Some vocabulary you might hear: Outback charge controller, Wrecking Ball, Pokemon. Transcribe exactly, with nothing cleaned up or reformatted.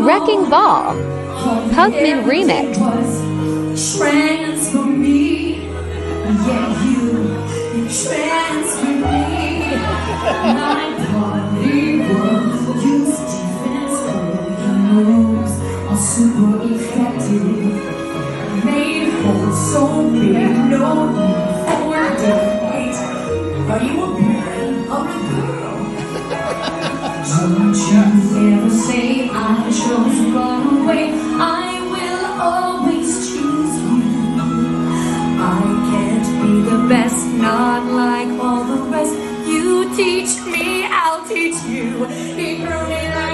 Wrecking Ball, Pokemon Remix. Transfer me, yeah, you transfer me. My body was used defense, all your moves are super effective. Made for so big, no need for debate. Are you a boy or a girl? Don't you ever say I chose the wrong way? I will always choose you. I can't be the best, not like all the rest. You teach me, I'll teach you. Ignore me like